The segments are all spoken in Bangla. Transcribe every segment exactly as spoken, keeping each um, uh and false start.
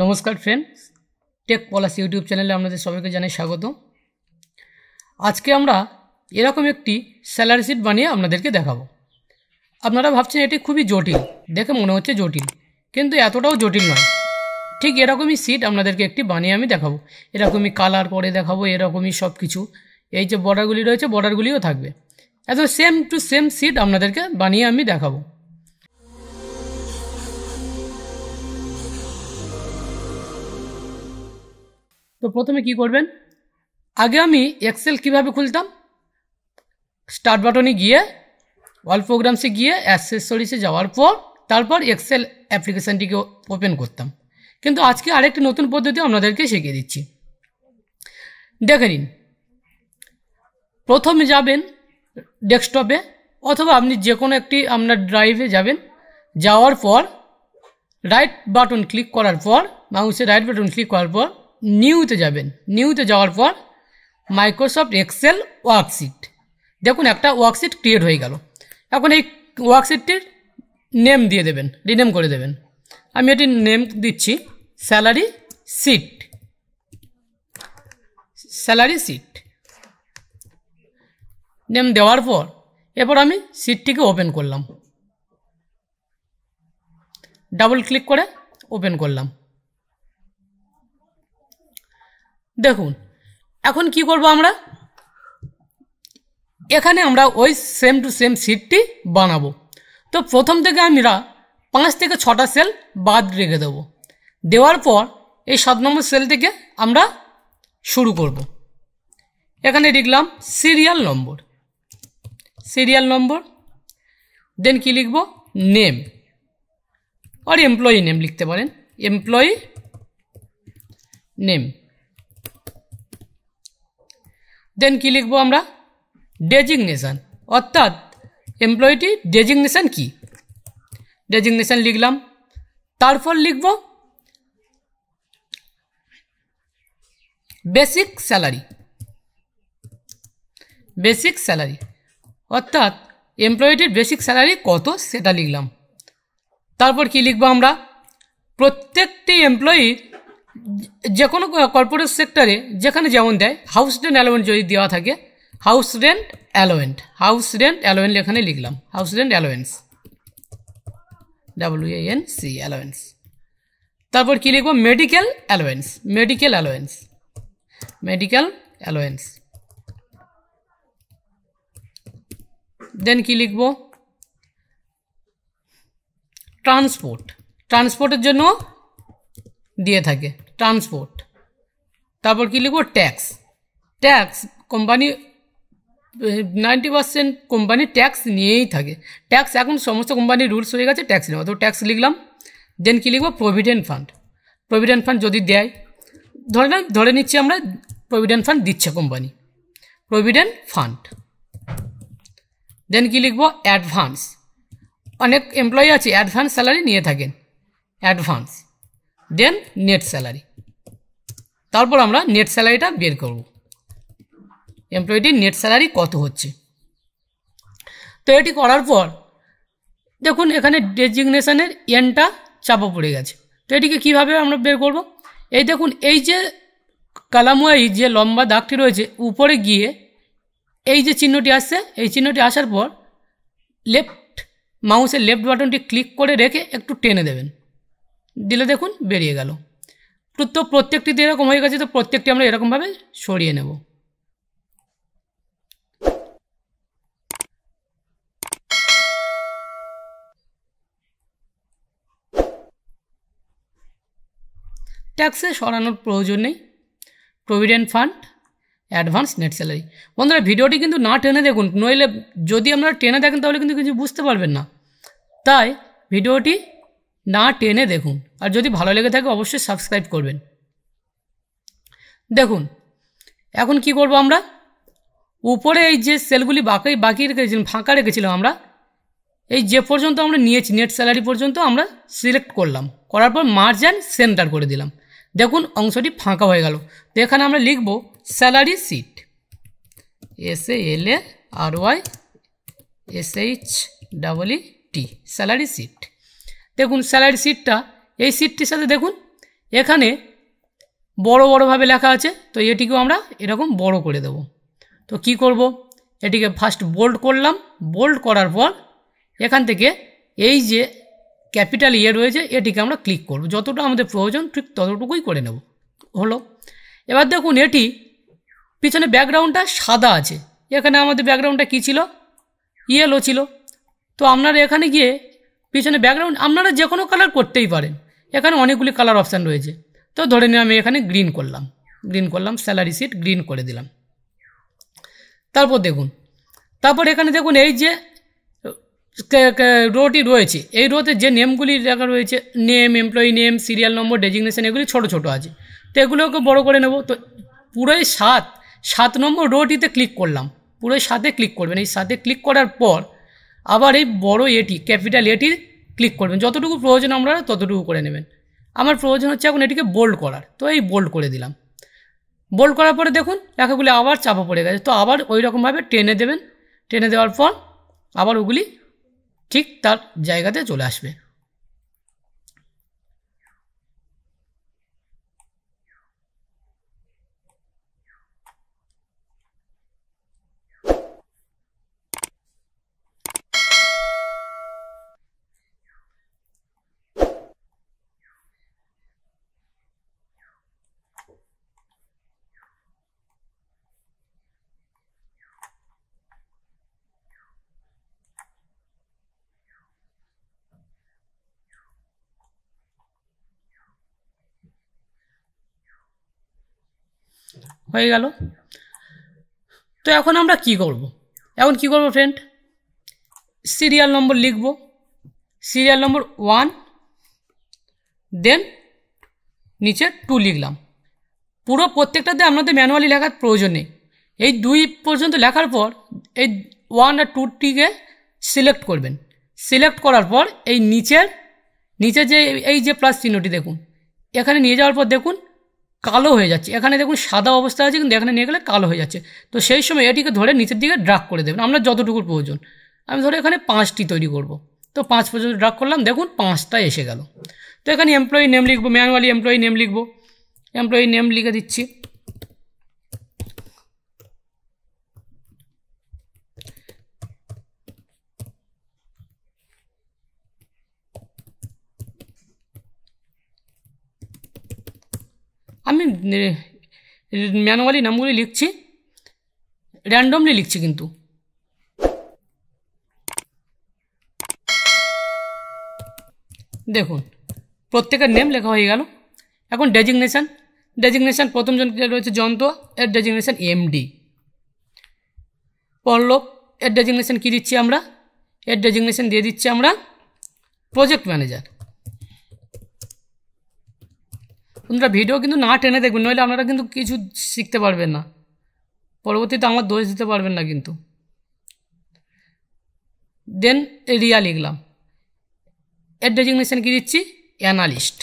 নমস্কার ফ্রেন্ডস, টেক পলাশ ইউটিউব চ্যানেলে আপনাদের সবাইকে জানাই স্বাগত। আজকে আমরা এরকম একটি স্যালারি শিট বানিয়ে আপনাদেরকে দেখাবো। আপনারা ভাবছেন এটি খুবই জটিল, দেখে মনে হচ্ছে জটিল, কিন্তু এতটাও জটিল নয়। ঠিক এরকমই শিট আপনাদেরকে একটি বানিয়ে আমি দেখাবো, এরকমই কালার করে দেখাবো, এরকমই সব কিছু। এই যে বর্ডারগুলি রয়েছে, বর্ডারগুলিও থাকবে। এত সেম টু সেম শিট আপনাদেরকে বানিয়ে আমি দেখাবো। তো প্রথমে কি করবেন, আগে আমি এক্সেল কিভাবে খুলতাম, স্টার্ট বাটনে গিয়ে অল প্রোগ্রামসে গিয়ে অ্যাক্সেসরিসে যাওয়ার পর তারপর এক্সেল অ্যাপ্লিকেশানটিকে ওপেন করতাম, কিন্তু আজকে আরেকটি নতুন পদ্ধতি আপনাদেরকে শিখিয়ে দিচ্ছি। দেখে নিন, প্রথমে যাবেন ডেস্কটপে অথবা আপনি যে কোনো একটি আপনার ড্রাইভে যাবেন। যাওয়ার পর রাইট বাটন ক্লিক করার পর, মাউসে রাইট বাটন ক্লিক করার পর নিউতে যাবেন। নিউতে যাওয়ার পর মাইক্রোসফট এক্সেল ওয়ার্কশিট, দেখুন একটা ওয়ার্কশিট ক্রিয়েট হয়ে গেল। এখন এই ওয়ার্কশিটটির নেম দিয়ে দেবেন, রিনেম করে দেবেন। আমি এটির নেম দিচ্ছি salary sheet. Salary sheet name দেওয়ার পর এরপর আমি শিটটিকে ওপেন করলাম, ডাবল ক্লিক করে ওপেন করলাম। দেখুন এখন কি করব আমরা, এখানে আমরা ওই সেম টু সেম শিটটি বানাবো। তো প্রথম থেকে আমরা পাঁচ থেকে ছটা সেল বাদ রেখে দেব। দেওয়ার পর এই সাত নম্বর সেল থেকে আমরা শুরু করব। এখানে লিখলাম সিরিয়াল নম্বর, সিরিয়াল নম্বর, দেন কি লিখব, নেম আর এমপ্লয়ি নেম লিখতে পারেন, এমপ্লয়ি নেম। দেন কি লিখব আমরা, ডেজিগনেশান, অর্থাৎ এমপ্লয়িটি ডেজিগনেশান কি, ডেজিগনেশান লিখলাম। তারপর লিখব বেসিক স্যালারি, বেসিক স্যালারি, অর্থাৎ এমপ্লয়িটির বেসিক স্যালারি কত সেটা লিখলাম। তারপর কি লিখব আমরা, প্রত্যেকটি এমপ্লয়ির যে কোনো কর্পোরেট সেক্টরে যেখানে যেমন দেয়, হাউস রেন্ট অ্যালোয়েন্ট যদি দেওয়া থাকে, house rent allowance, house rent allowance এখানে লিখলাম, house rent allowance, W A N C allowance. তারপর কী লিখব, medical allowance, medical allowance, medical allowance. Then কী লিখব, ট্রান্সপোর্ট, ট্রান্সপোর্টের জন্য দিয়ে থাকে ট্রান্সপোর্ট। তারপর কি লিখব, tax, tax company ninety percent company tax নিয়েই থাকে, ট্যাক্স এখন সমস্ত কোম্পানির রুলস হয়ে গেছে ট্যাক্স নেওয়া, তো ট্যাক্স লিখলাম। দেন কি লিখব, প্রভিডেন্ট ফান্ড, প্রভিডেন্ট ফান্ড যদি দেয়, ধরে না ধরে নিচ্ছি আমরা প্রভিডেন্ট ফান্ড দিচ্ছে কোম্পানি, প্রভিডেন্ট ফান্ড। দেন কি লিখব, অ্যাডভান্স, অনেক এমপ্লয়ি আছে অ্যাডভান্স স্যালারি নিয়ে থাকেন, অ্যাডভান্স। দেন নেট স্যালারি, তারপর আমরা নেট স্যালারিটা বের করব, এমপ্লয়িটির নেট স্যালারি কত হচ্ছে। তো এটি করার পর দেখুন এখানে ডেজিগনেশানের এনটা চাপা পড়ে গেছে, তো এটিকে কীভাবে আমরা বের করব, এই দেখুন এই যে কালামুয়াই যে লম্বা দাগটি রয়েছে উপরে গিয়ে এই যে চিহ্নটি আসছে, এই চিহ্নটি আসার পর লেফট মাউসের লেফট বাটনটি ক্লিক করে রেখে একটু টেনে দেবেন, দিলে দেখুন বেরিয়ে গেল। তো প্রত্যেকটিতে এরকম হয়ে গেছে, তো প্রত্যেকটি আমরা এরকমভাবে সরিয়ে নেব। ট্যাক্সে সরানোর প্রয়োজন নেই, provident fund, advance, net salary. বন্ধুরা ভিডিওটি কিন্তু না টেনে দেখুন, নইলে যদি আপনারা টেনে দেখেন তাহলে কিন্তু কিছু বুঝতে পারবেন না, তাই ভিডিওটি না টেনে দেখুন। আর যদি ভালো লেগে থাকে অবশ্যই সাবস্ক্রাইব করবেন। দেখুন এখন কি করব আমরা, উপরে এই যে সেলগুলি বাকি বাকি রেখেছিলাম, ফাঁকা রেখেছিলাম আমরা, এই যে পর্যন্ত আমরা নিয়েছি নেট স্যালারি পর্যন্ত আমরা সিলেক্ট করলাম, করার পর মার্জ অ্যান্ড সেন্টার করে দিলাম। দেখুন অংশটি ফাঁকা হয়ে গেল। তো এখানে আমরা লিখব salary sheet, S A L A R Y S H double E T, salary sheet. দেখুন স্যালারি শিটটা এই শিটটির সাথে দেখুন এখানে বড় বড় ভাবে লেখা আছে তো এটিকেও আমরা এরকম বড় করে দেব। তো কি করব, এটিকে ফার্স্ট বোল্ড করলাম, বোল্ড করার পর এখান থেকে এই যে ক্যাপিটাল ইয়ে রয়েছে এটিকে আমরা ক্লিক করব, যতটা আমাদের প্রয়োজন ঠিক ততটুকুই করে নেব হলো। এবার দেখুন এটি পিছনে ব্যাকগ্রাউন্ডটা সাদা আছে, এখানে আমাদের ব্যাকগ্রাউন্ডটা কী ছিল, ইয়েলো ছিল। তো আপনারা এখানে গিয়ে পিছনে ব্যাকগ্রাউন্ড আপনারা যে কোনো কালার করতেই পারেন, এখানে অনেকগুলি কালার অপশান রয়েছে। তো ধরে নিয়ে আমি এখানে গ্রিন করলাম, গ্রিন করলাম স্যালারি শিট গ্রিন করে দিলাম। তারপর দেখুন, তারপর এখানে দেখুন এই যে রোটি রয়েছে, এই রোতে যে নেমগুলি লেখা রয়েছে name, employee name, serial number, designation, এগুলি ছোটো ছোটো আছে। তো এগুলোকে বড়ো করে নেব। তো পুরোই সাত সাত নম্বর রোটিতে ক্লিক করলাম, পুরোই সাথে ক্লিক করবেন। এই সাথে ক্লিক করার পর আবার এই বড় এটি ক্যাপিটাল এটি ক্লিক করবেন, যতটুকু প্রয়োজন আমরা ততটুকু করে নেবেন। আমার প্রয়োজন হচ্ছে এখন এটিকে বোল্ড করার, তো এই বোল্ড করে দিলাম। বোল্ড করার পরে দেখুন লেখাগুলি আবার চাপা পড়ে গেছে। তো আবার ওই রকমভাবে টেনে দেবেন, টেনে দেওয়ার পর আবার ওগুলি ঠিক তার জায়গাতে চলে আসবে। হয়ে গেল। তো এখন আমরা কি করব, এখন কি করব ফ্রেন্ড, সিরিয়াল নম্বর লিখব, সিরিয়াল নম্বর ওয়ান, দেন নিচে টু লিখলাম। পুরো প্রত্যেকটাতে আমাদের ম্যানুয়ালি লেখার প্রয়োজন নেই। এই দুই পর্যন্ত লেখার পর এই ওয়ান আর টুটিকে সিলেক্ট করবেন, সিলেক্ট করার পর এই নিচের নিচে যে এই যে প্লাস চিহ্নটি দেখুন, এখানে নিয়ে যাওয়ার পর দেখুন কালো হয়ে যাচ্ছে। এখানে দেখুন সাদা অবস্থা আছে, কিন্তু এখানে নিয়ে গেলে কালো হয়ে যাচ্ছে। তো সেই সময় এটিকে ধরে নিচের দিকে ড্রাগ করে দেবেন, আমরা যতটুকু প্রয়োজন। আমি ধরে এখানে পাঁচটি তৈরি করব, তো পাঁচ পর্যন্ত ড্রাগ করলাম, দেখুন পাঁচটা এসে গেল। তো এখানে এমপ্লয়ি নেম লিখব, ম্যানুয়ালি এমপ্লয়ি নেম লিখব, এমপ্লয়ি নেম লিখে দিচ্ছি, আমি ম্যানুয়ালি নামগুলি লিখছি, র্যান্ডমলি লিখছি কিন্তু। দেখুন প্রত্যেকের নেম লেখা হয়ে গেল। এখন ডেজিগনেশান, ডেজিগনেশান প্রথম জন রয়েছে যন্ত্র, এর ডেজিগনেশান এমডি। পল্লব, এর ডেজিগনেশান কী দিচ্ছি আমরা, এর ডেজিগনেশান দিয়ে দিচ্ছি আমরা প্রজেক্ট ম্যানেজার। আপনারা ভিডিও কিন্তু না টেনে দেখবেন, নইলে আপনারা কিন্তু কিছু শিখতে পারবেন না, পরবর্তীতে আমার দোষ দিতে পারবেন না কিন্তু। দেন রিয়া লিখলাম, এর ডেজিগনেশন কি দিচ্ছি, অ্যানালিস্ট,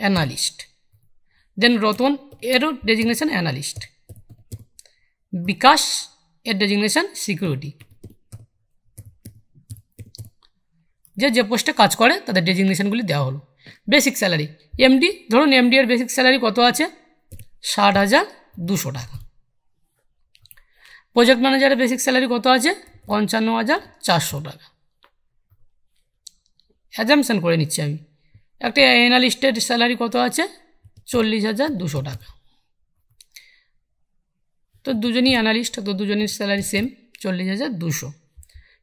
অ্যানালিস্ট। দেন রতন, এরও ডেজিগনেশন অ্যানালিস্ট। বিকাশ, এর ডেজিগনেশন সিকিউরিটি, যে যে পোস্টে কাজ করে তাদের ডেজিগনেশনগুলি দেওয়া হলো। বেসিক স্যালারি এমডি, ধরুন এমডি এর বেসিক স্যালারি কত আছে, ষাট হাজার দুশো টাকা। প্রজেক্ট ম্যানেজারের বেসিক স্যালারি কত আছে, পঞ্চান্ন হাজার চারশো টাকা। অ্যাজাম্পশন করে নিচ্ছি আমি, একটা অ্যানালিস্টের স্যালারি কত আছে, চল্লিশ হাজার দুশো টাকা। তো দুজনই অ্যানালিস্ট, তো দুজনের স্যালারি সেম, চল্লিশ হাজার দুশো।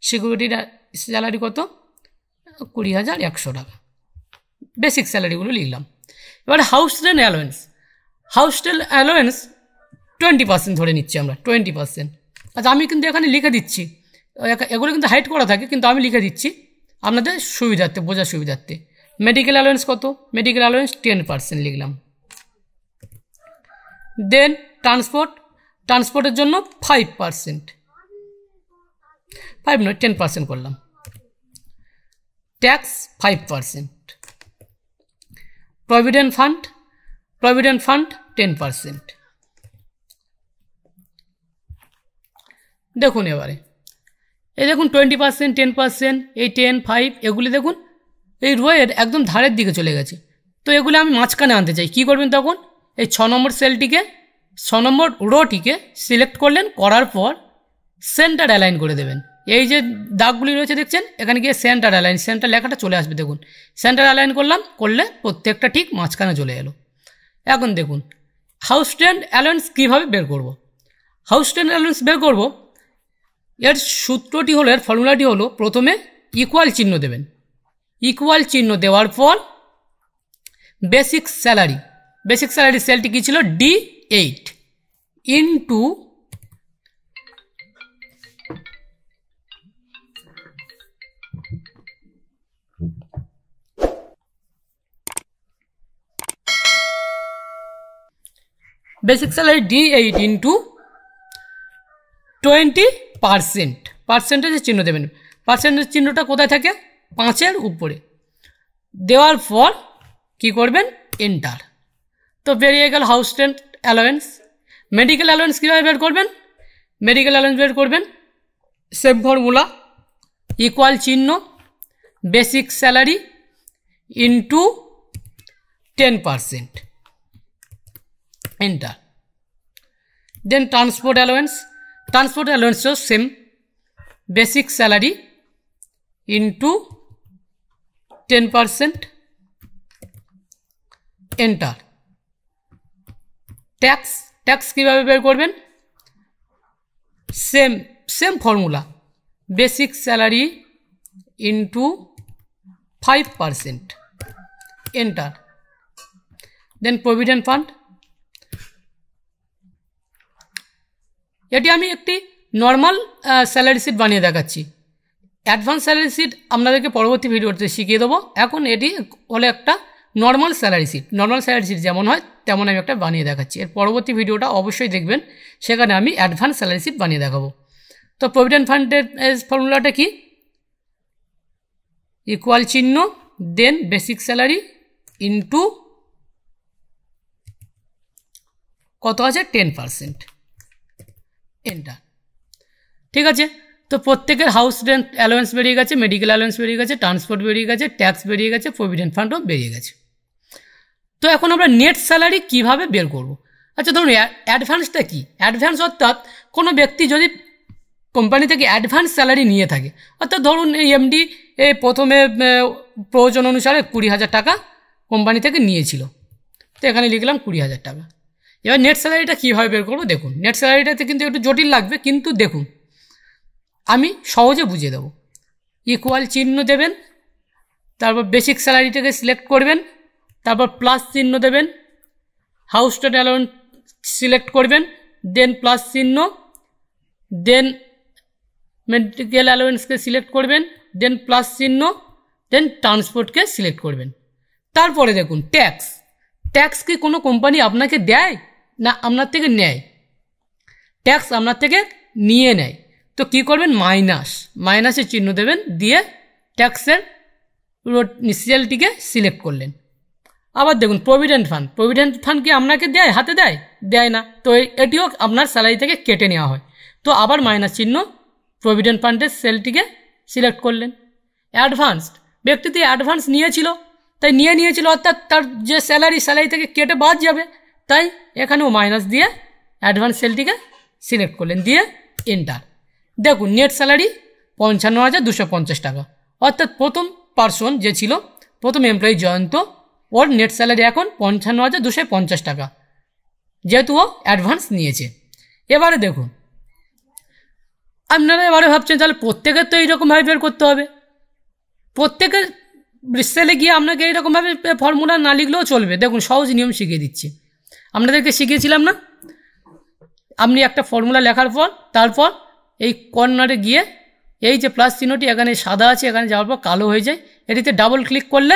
সিকিউরিটির স্যালারি কত, কুড়ি হাজার একশো টাকা। বেসিক স্যালারিগুলো লিখলাম। এবার house rent allowance, house rent allowance twenty percent ধরে নিচ্ছি আমরা, টোয়েন্টি পার্সেন্ট। আচ্ছা আমি কিন্তু এখানে লিখে দিচ্ছি, এগুলো কিন্তু হাইড করা থাকে কিন্তু আমি লিখে দিচ্ছি আপনাদের সুবিধার্থে, বোঝার সুবিধার্থে। মেডিকেল অ্যালোয়েন্স কত, মেডিকেল অ্যালোয়েন্স টেন পার্সেন্ট লিখলাম। দেন ট্রান্সপোর্ট, ট্রান্সপোর্টের জন্য ফাইভ পার্সেন্ট, ফাইভ নয় টেন পার্সেন্ট করলাম। Tax five percent. Provident fund, provident fund ten percent. দেখুন এবারে এই দেখুন টোয়েন্টি পার্সেন্ট, টেন পার্সেন্ট, এই টেন, ফাইভ, এগুলি দেখুন এই রোয়ের একদম ধারের দিকে চলে গেছে। তো তো এগুলো আমি মাঝখানে আনতে চাই কি করবেন তখন এই ছয় নম্বর সেলটিকে ছয় নম্বর রোটিকে সিলেক্ট করলেন করার পর সেন্টার অ্যালাইন করে দেবেন এই যে দাগগুলি রয়েছে দেখছেন এখানে গিয়ে সেন্টার অ্যালাইন সেন্টার লেখাটা চলে আসবে দেখুন সেন্টার অ্যালাইন করলাম করলে প্রত্যেকটা ঠিক মাঝখানে চলে এলো এখন দেখুন হাউস রেন্ট অ্যালাউন্স কিভাবে বের করব হাউস রেন্ট অ্যালাউন্স বের করব এর সূত্রটি হলো এর ফর্মুলাটি হলো প্রথমে ইকুয়াল চিহ্ন দেবেন ইকুয়াল চিহ্ন দেওয়ার পর বেসিক স্যালারি বেসিক স্যালারি সেলটি কি ছিল D eight into basic salary D eight into twenty percent percentage চিহ্ন দেবেন percentage চিহ্নটা কোথায় থাকে পাঁচ এর উপরে দেওয়ার পর কি করবেন এন্টার তো বেরিয়ে গেল house rent allowance medical allowance কিভাবে বের করবেন মেডিকেল অ্যালাওয়েন্স বের করবেন সেম ফর্মুলা ইকুয়াল চিহ্ন basic salary into ten percent enter then transport allowance transport allowance so same basic salary into ten percent enter tax tax kibhabe ber korben same same formula basic salary into five percent enter then provident fund এটি আমি একটি নরমাল স্যালারি শীট বানিয়ে দেখাচ্ছি অ্যাডভান্স স্যালারি শীট আপনাদেরকে পরবর্তী ভিডিওতে শিখিয়ে দেব এখন এটি হলো একটা normal salary sheet normal salary sheet যেমন হয় তেমন আমি একটা বানিয়ে দেখাচ্ছি এর পরবর্তী ভিডিওটা অবশ্যই দেখবেন সেখানে আমি অ্যাডভান্স স্যালারি শীট বানিয়ে দেখাবো তো প্রভিডেন্ট ফান্ডের ফর্মুলাটা কি ইকুয়াল চিহ্ন দেন বেসিক স্যালারি ইনটু কত আছে টেন পার্সেন্ট এন্টার ঠিক আছে তো প্রত্যেকের হাউস রেন্ট অ্যালাওয়েন্স বেরিয়ে গেছে মেডিকেল অ্যালাওয়েন্স বেরিয়ে গেছে ট্রান্সপোর্ট বেরিয়ে গেছে ট্যাক্স বেরিয়ে গেছে প্রভিডেন্ট ফান্ডও বেরিয়ে গেছে তো এখন আমরা নেট স্যালারি কিভাবে বের করব আচ্ছা ধরুন অ্যাডভান্সটা কি অ্যাডভান্স অর্থাৎ কোনো ব্যক্তি যদি কোম্পানি থেকে অ্যাডভান্স স্যালারি নিয়ে থাকে অর্থাৎ ধরুন এই এমডি এই প্রথমে প্রয়োজন অনুসারে কুড়ি হাজার টাকা কোম্পানি থেকে নিয়েছিল তো এখানে লিখলাম কুড়ি হাজার টাকা এবার নেট স্যালারিটা কীভাবে বের করবো দেখুন নেট স্যালারিটাতে কিন্তু একটু জটিল লাগবে কিন্তু দেখুন আমি সহজে বুঝিয়ে দেব ইকুয়াল চিহ্ন দেবেন তারপর বেসিক স্যালারিটাকে সিলেক্ট করবেন তারপর প্লাস চিহ্ন দেবেন হাউস রেন্ট অ্যালাওয়েন্স সিলেক্ট করবেন দেন প্লাস চিহ্ন দেন মেডিকেল অ্যালাওয়েন্সকে সিলেক্ট করবেন দেন প্লাস চিহ্ন দেন ট্রান্সপোর্টকে সিলেক্ট করবেন তারপরে দেখুন ট্যাক্স ট্যাক্স কি কোনো কোম্পানি আপনাকে দেয় না আপনার থেকে নেয় ট্যাক্স আপনার থেকে নিয়ে নেয় তো কি করবেন মাইনাস মাইনাসের চিহ্ন দেবেন দিয়ে ট্যাক্সের সেলটিকে সিলেক্ট করলেন আবার দেখুন প্রভিডেন্ট ফান্ড প্রভিডেন্ট ফান্ড কি আপনাকে দেয় হাতে দেয় দেয় না তো এটিও আপনার স্যালারি থেকে কেটে নেওয়া হয় তো আবার মাইনাস চিহ্ন প্রভিডেন্ট ফান্ডের সেলটিকে সিলেক্ট করলেন অ্যাডভান্সড ব্যক্তিটি অ্যাডভান্স নিয়েছিল তাই নিয়ে নিয়েছিল অর্থাৎ তার যে স্যালারি স্যালারি থেকে কেটে বাদ যাবে তাই এখানেও মাইনাস দিয়ে অ্যাডভান্স সেলটিকে সিলেক্ট করলেন দিয়ে এন্টার দেখুন নেট স্যালারি পঞ্চান্ন হাজার দুশো পঞ্চাশ টাকা অর্থাৎ প্রথম পার্সন যে ছিল প্রথম এমপ্লয়ি জয়ন্ত ওর নেট স্যালারি এখন পঞ্চান্ন হাজার দুশো পঞ্চাশ টাকা যেহেতু ও অ্যাডভান্স নিয়েছে এবারে দেখুন আপনারা এবারে ভাবছেন তাহলে প্রত্যেকের তো এইরকমভাবে বের করতে হবে প্রত্যেকের সেলে গিয়ে আপনাকে এইরকমভাবে ফর্মুলা না লিখলেও চলবে দেখুন সহজ নিয়ম শিখিয়ে দিচ্ছি আপনাদেরকে শিখিয়েছিলাম না আপনি একটা ফর্মুলা লেখার পর তারপর এই কর্নারে গিয়ে এই যে প্লাস চিহ্নটি এখানে সাদা আছে এখানে যাওয়ার পর কালো হয়ে যায় এটিতে ডাবল ক্লিক করলে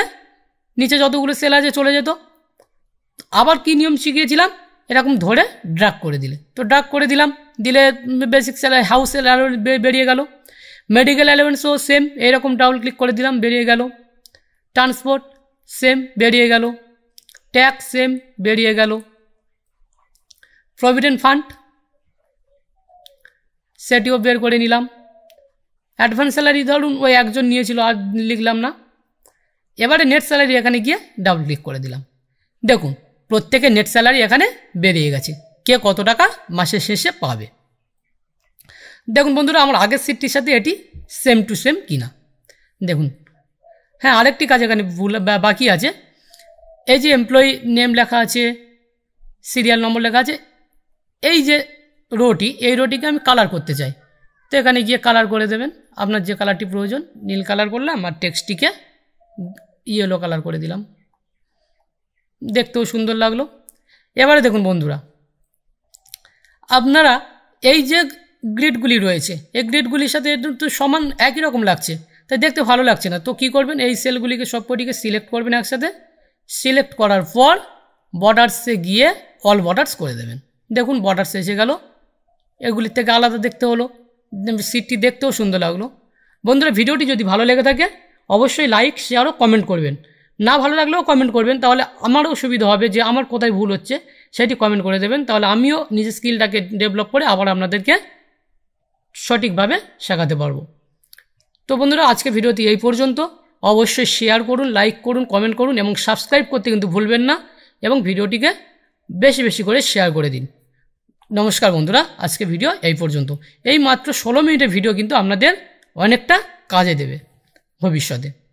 নিচে যতগুলো সেল আছে চলে যেত আবার কি নিয়ম শিখিয়েছিলাম এরকম ধরে ড্রাগ করে দিলে তো ড্রাগ করে দিলাম দিলে বেসিক স্যালারি হাউস অ্যালাওয়েন্স বেরিয়ে গেল মেডিকেল অ্যালাওয়েন্সও সেম এইরকম ডাবল ক্লিক করে দিলাম বেরিয়ে গেল ট্রান্সপোর্ট সেম বেরিয়ে গেল ট্যাক্স সেম বেরিয়ে গেল প্রভিডেন্ট ফান্ড সেটিও বের করে নিলাম অ্যাডভান্স স্যালারি ধরুন ওই একজন নিয়েছিল আর লিখলাম না এবারে নেট স্যালারি এখানে গিয়ে ডাবল ক্লিক করে দিলাম। দেখুন প্রত্যেককে নেট স্যালারি এখানে বেরিয়ে গেছে, কে কত টাকা মাসের শেষে পাবে। দেখুন বন্ধুরা আমার আগের শীটটির সাথে এটি সেম টু সেম কিনা দেখুন। হ্যাঁ আরেকটি কাজ এখানে বাকি আছে, এই যে এমপ্লয়ি নেম লেখা আছে, সিরিয়াল নম্বর লেখা আছে, এই যে রোটি এই রোটিকে আমি কালার করতে চাই, তো এখানে গিয়ে কালার করে দেবেন আপনার যে কালারটি প্রয়োজন। নীল কালার করলাম আর টেক্সটটিকে ইয়েলো কালার করে দিলাম, দেখতেও সুন্দর লাগলো। এবারে দেখুন বন্ধুরা আপনারা এই যে গ্রিডগুলি রয়েছে এই গ্রিডগুলির সাথে তো সমান একই রকম লাগছে, তাই দেখতে ভালো লাগছে না। তো কি করবেন এই সেলগুলিকে সবকটিকে সিলেক্ট করবেন একসাথে, সিলেক্ট করার পর বর্ডার্সে গিয়ে অল বর্ডার্স করে দেবেন। দেখুন বর্ডার্স এসে গেল, এগুলির থেকে আলাদা দেখতে হলো, সিটটি দেখতেও সুন্দর লাগলো। বন্ধুরা ভিডিওটি যদি ভালো লেগে থাকে অবশ্যই লাইক শেয়ারও কমেন্ট করবেন, না ভালো লাগলেও কমেন্ট করবেন, তাহলে আমারও সুবিধা হবে যে আমার কোথায় ভুল হচ্ছে সেটি কমেন্ট করে দেবেন, তাহলে আমিও নিজের স্কিলটাকে ডেভেলপ করে আবার আপনাদেরকে সঠিকভাবে শেখাতে পারবো। তো বন্ধুরা আজকে ভিডিওটি এই পর্যন্ত, অবশ্যই শেয়ার করুন, লাইক করুন, কমেন্ট করুন এবং সাবস্ক্রাইব করতে কিন্তু ভুলবেন না এবং ভিডিওটিকে বেশি বেশি করে শেয়ার করে দিন। নমস্কার বন্ধুরা, আজকে ভিডিও এই পর্যন্ত। এই মাত্র ষোলো মিনিটের ভিডিও কিন্তু আপনাদের অনেকটা কাজে দেবে ভবিষ্যতে।